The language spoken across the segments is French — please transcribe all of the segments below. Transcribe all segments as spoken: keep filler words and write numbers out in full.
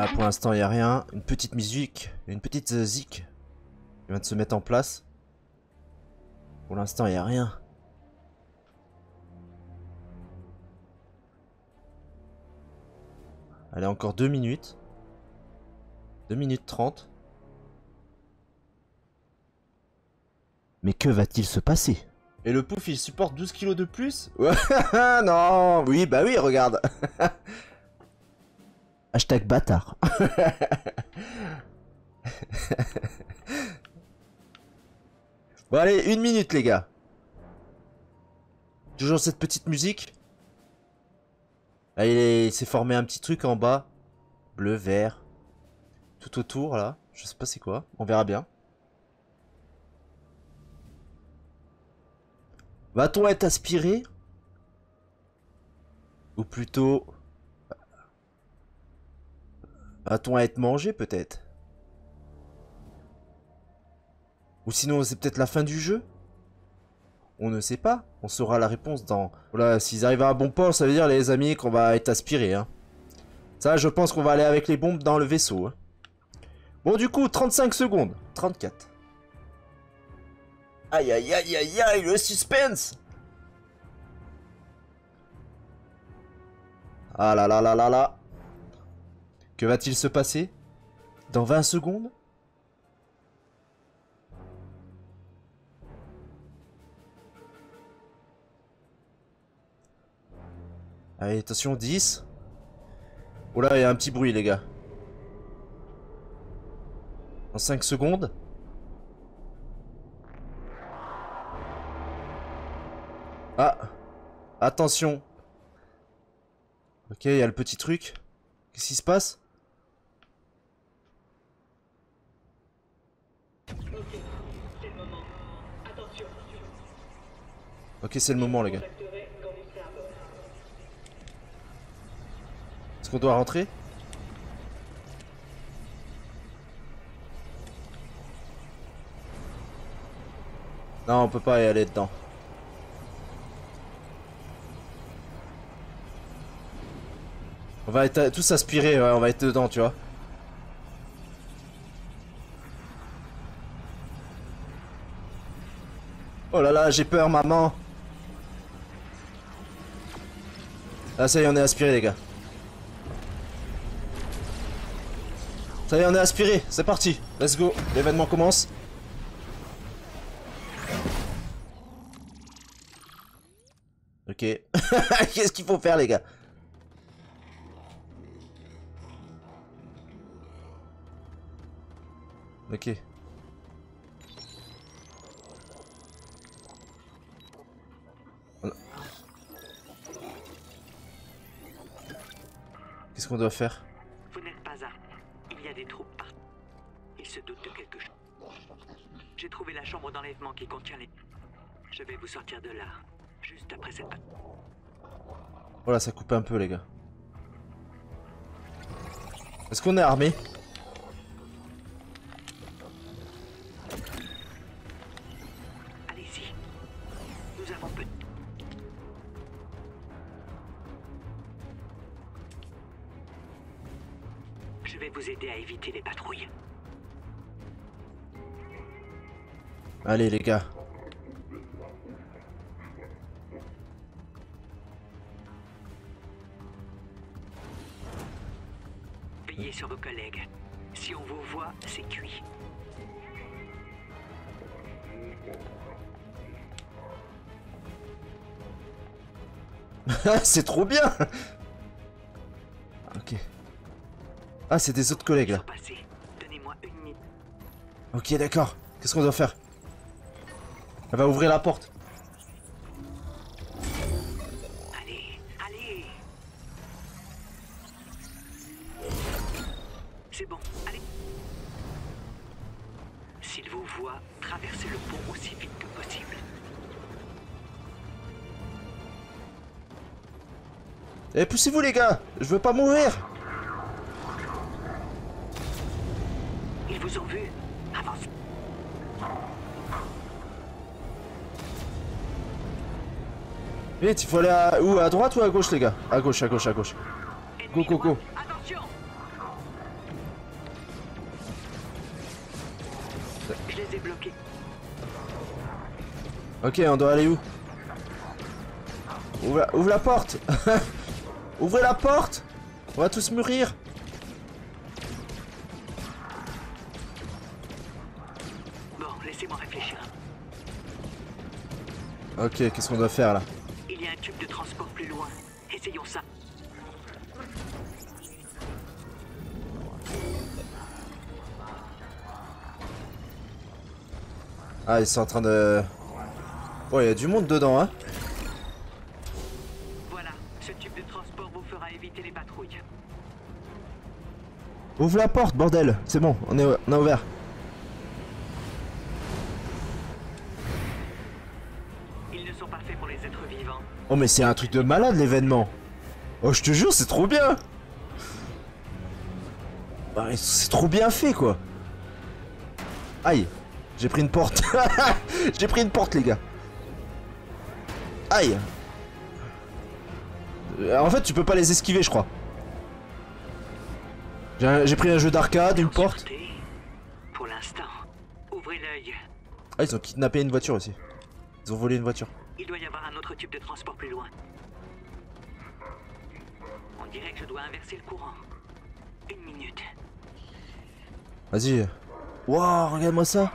Ah, pour l'instant, il n'y a rien. Une petite musique, une petite euh, zik. Il vient de se mettre en place. Pour l'instant, il n'y a rien. Allez, encore deux minutes. deux minutes trente. Mais que va-t-il se passer? Et le pouf, il supporte douze kilos de plus? Non. Oui, bah oui, regarde. Hashtag bâtard. Bon, allez, une minute, les gars. Toujours cette petite musique. Là, il s'est formé un petit truc en bas. Bleu, vert. Tout autour, là. Je sais pas c'est quoi. On verra bien. Va-t-on être aspiré? Ou plutôt... va-t-on être mangé, peut-être? Ou sinon, c'est peut-être la fin du jeu? On ne sait pas. On saura la réponse dans... Voilà, s'ils arrivent à un bon port, ça veut dire, les amis, qu'on va être aspiré. Hein. Ça, je pense qu'on va aller avec les bombes dans le vaisseau. Hein. Bon, du coup, trente-cinq secondes. trente-quatre. Aïe, aïe, aïe, aïe, aïe, le suspense! Ah là là là là là! Que va-t-il se passer? Dans vingt secondes? Allez, attention, dix. Oh là, il y a un petit bruit, les gars. Dans cinq secondes. Ah, attention. Ok, il y a le petit truc. Qu'est-ce qui se passe? Ok, c'est le moment, les gars. Est-ce qu'on doit rentrer? Non, on peut pas y aller dedans. On va être tous aspirés, ouais, on va être dedans, tu vois. Oh là là, j'ai peur, maman. Ah, ça y est, on est aspirés, les gars. Ça y est, on est aspirés, c'est parti. Let's go, l'événement commence. Ok. Qu'est-ce qu'il faut faire, les gars? Ok. Qu'est-ce qu'on doit faire? Vous n'êtes pas armé. Il y a des troupes partout. Ils se doutent de quelque chose. J'ai trouvé la chambre d'enlèvement qui contient les... Je vais vous sortir de là, juste après cette... Voilà, ça coupe un peu, les gars. Est-ce qu'on est armé? Je vais vous aider à éviter les patrouilles. Allez, les gars. Veillez sur vos collègues. Si on vous voit, c'est cuit. C'est trop bien. Ok. Ah, c'est des autres collègues là. Ok, d'accord. Qu'est-ce qu'on doit faire? Elle va ouvrir la porte. Allez, allez. C'est bon, allez. S'il vous voit, traversez le pont aussi vite que possible. Eh, poussez-vous, les gars. Je veux pas mourir. Ils ont vu. Avance. Vite, il faut aller à... Où, à droite ou à gauche, les gars? À gauche, à gauche, à gauche. Go, go, go. Attention. Je les ai bloqués. Ok, on doit aller où? Ouvre la, ouvre la porte. Ouvrez la porte. On va tous mûrir. Bon, laissez-moi réfléchir. Ok, qu'est-ce qu'on doit faire là? Il y a un tube de transport plus loin. Essayons ça. Ah, ils sont en train de... Oh, il y a du monde dedans, hein? Voilà, ce tube de transport vous fera éviter les patrouilles. Ouvre la porte, bordel! C'est bon, on est on a ouvert. Ils ne sont pas faits pour les êtres vivants. Oh, mais c'est un truc de malade, l'événement! Oh, je te jure, c'est trop bien! C'est trop bien fait, quoi! Aïe! J'ai pris une porte. J'ai pris une porte, les gars. Aïe. En fait, tu peux pas les esquiver, je crois. J'ai pris un jeu d'arcade, une porte. Pour l'instant, ouvrez l'œil. Ah, ils ont kidnappé une voiture aussi. Ils ont volé une voiture. Il doit y avoir un autre tube de transport plus loin. On dirait que je dois inverser le courant. Une minute. Vas-y. Waouh, regarde-moi ça.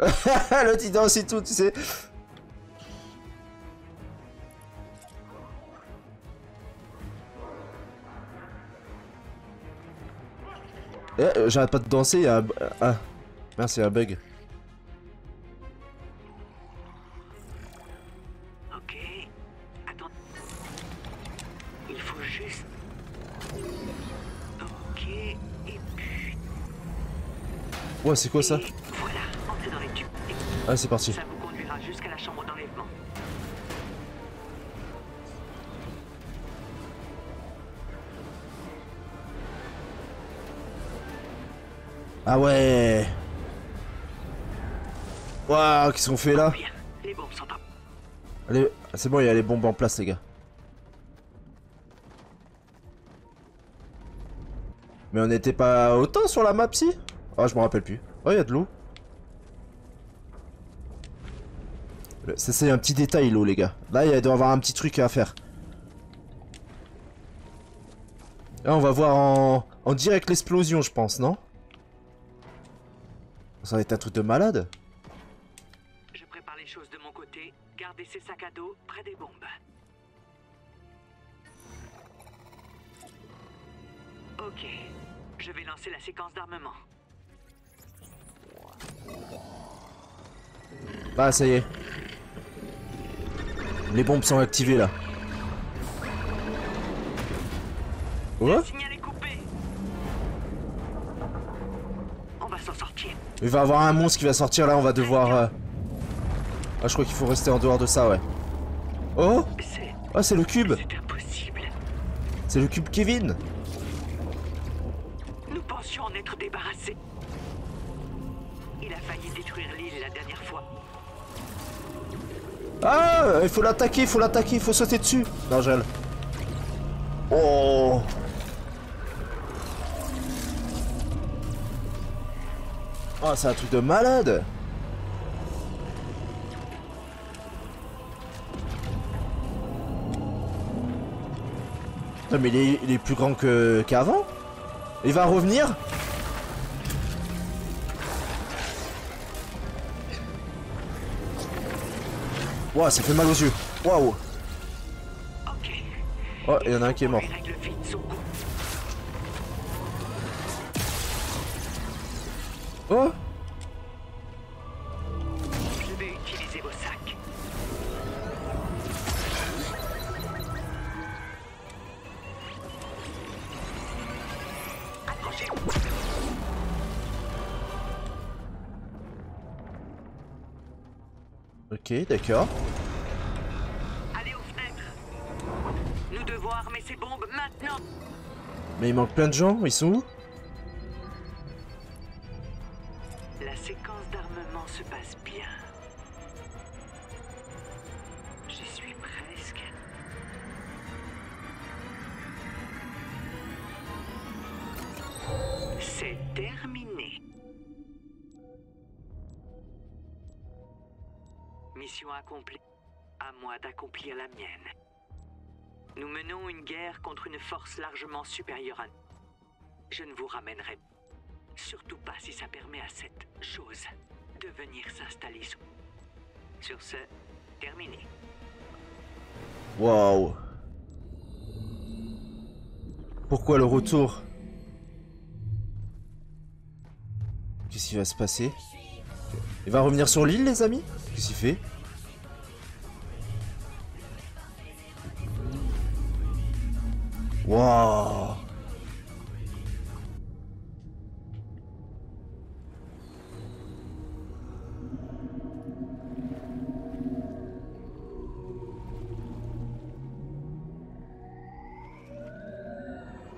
Le petit danse et tout, tu sais. Eh, j'arrête pas de danser, il y a... Ah, merci, il y a un bug. Ok, attends. Il faut juste... Ok, et puis... Ouais, c'est quoi ça? Ah, c'est parti. Ça vous conduira jusqu'à la chambre d'enlèvement. Ah ouais. Waouh, qu'est-ce qu'on fait là? Les bombes sont en... Allez, c'est bon, il y a les bombes en place, les gars. Mais on n'était pas autant sur la map, si? Ah, je me rappelle plus. Oh, il y a de l'eau. Ça, c'est un petit détail, l'eau, les gars. Là, il doit y avoir un petit truc à faire. Là, on va voir en, en direct l'explosion, je pense, non? Ça va être un truc de malade. Je prépare les choses de mon côté. Gardez ces sacs à dos près des bombes. Ok. Je vais lancer la séquence d'armement. Bah, ça y est. Les bombes sont activées là. Ouais. Le signal est coupé. On va s'en sortir. Il va y avoir un monstre qui va sortir là, on va devoir... Euh... Ah, je crois qu'il faut rester en dehors de ça, ouais. Oh, ah, c'est le cube. C'est impossible. C'est le cube Kevin. Nous pensions en être débarrassés. Il a failli détruire l'île la dernière fois. Ah, il faut l'attaquer, il faut l'attaquer, il faut sauter dessus. Non, j'aille. Oh. Oh, c'est un truc de malade. Non, mais il est, il est plus grand que qu'avant. Il va revenir. Waouh, ça fait mal aux yeux. Waouh. Oh, il y en a un qui est mort. Oh. Je vais utiliser vos sacs. Accrochez-vous. Ok, d'accord. Allez aux fenêtres. Nous devons armer ces bombes maintenant. Mais il manque plein de gens, ils sont où? La séquence d'armement se passe bien. J'y suis presque. C'est terminé. Mission accomplie. À moi d'accomplir la mienne. Nous menons une guerre contre une force largement supérieure à nous. Je ne vous ramènerai surtout pas si ça permet à cette chose de venir s'installer sous. Sur ce, terminé. Waouh. Pourquoi le retour? Qu'est-ce qui va se passer? Il va revenir sur l'île, les amis? Qu'est-ce qu'il fait? Waouh.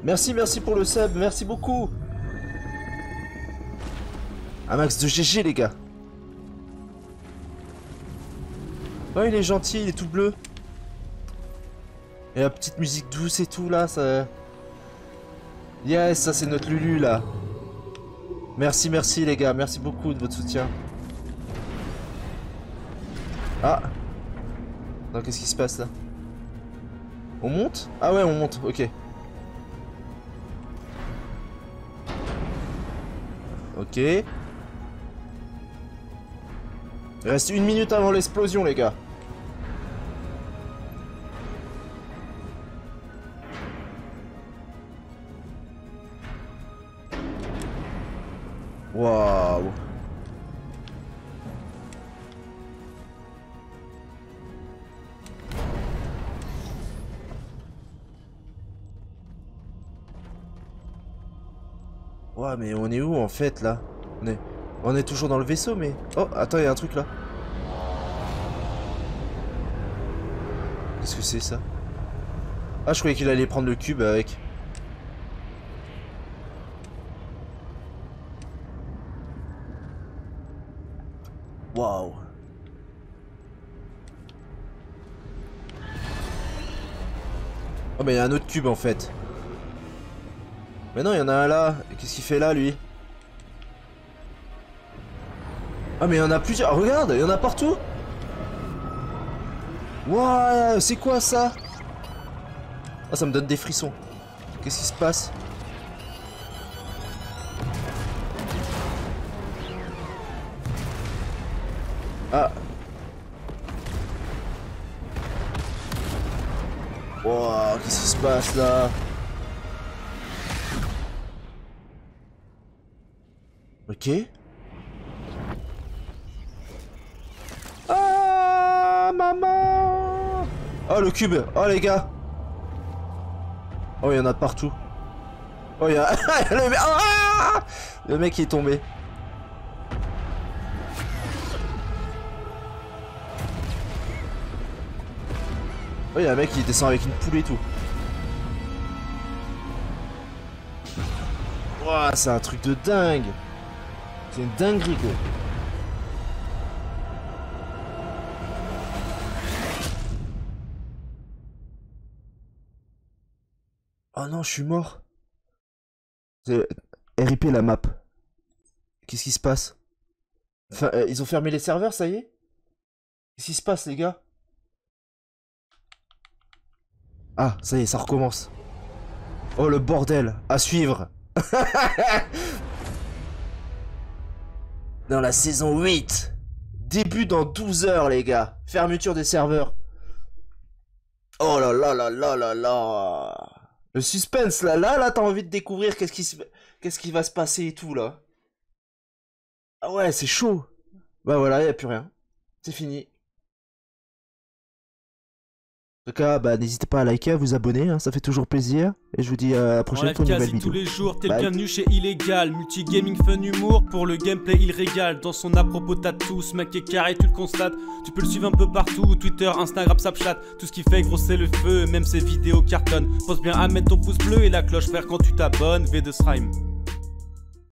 Merci, merci pour le sub, merci beaucoup. Un max de G G, les gars. Oh, il est gentil, il est tout bleu. Et la petite musique douce et tout, là, ça... Yes, ça, c'est notre Lulu, là. Merci, merci, les gars. Merci beaucoup de votre soutien. Ah. Non, qu'est-ce qui se passe, là? On monte? Ah ouais, on monte, ok. Ok. Il reste une minute avant l'explosion, les gars. Waouh. Waouh, mais on est où en fait là? On est... on est toujours dans le vaisseau, mais... Oh, attends, il y a un truc là. Qu'est-ce que c'est ça? Ah, je croyais qu'il allait prendre le cube avec... Waouh. Oh, mais il y a un autre cube en fait. Mais non, il y en a un là. Qu'est-ce qu'il fait là, lui? Ah, mais il y en a plusieurs. Oh, regarde, il y en a partout. Waouh, c'est quoi ça? Ah, ça me donne des frissons. Qu'est-ce qui se passe? Ah. Waouh, qu'est-ce qui se passe là? Ok. Ah, maman. Oh, le cube. Oh, les gars. Oh, il y en a partout. Oh, il y a... le, mec... Ah, le mec est tombé. Oh, il y a un mec qui descend avec une poule et tout. Ouah, c'est un truc de dingue. C'est une dinguerie, quoi. Oh non, je suis mort. R I P la map. Qu'est-ce qui se passe? Enfin, euh, ils ont fermé les serveurs, ça y est? Qu'est-ce qui se passe, les gars? Ah, ça y est, ça recommence. Oh, le bordel. À suivre. Dans la saison huit. Début dans douze heures, les gars. Fermeture des serveurs. Oh là là là là là là. Le suspense, là, là, là, t'as envie de découvrir qu'est-ce qui se... qu'est-ce qui va se passer et tout, là. Ah ouais, c'est chaud. Bah voilà, y a plus rien. C'est fini. En tout cas, bah, n'hésitez pas à liker, à vous abonner, hein, ça fait toujours plaisir. Et je vous dis à la prochaine pour une nouvelle vidéo. Tous les jours, t'es le bienvenu chez Illégal. Multigaming, fun, humour, pour le gameplay, il régale. Dans son à propos, t'as tous, mec est carré, tu le constates. Tu peux le suivre un peu partout, Twitter, Instagram, Snapchat. Tout ce qu'il fait, gros, c'est le feu, même ses vidéos cartonnent. Pense bien à mettre ton pouce bleu et la cloche, frère, quand tu t'abonnes, V deux Rhyme.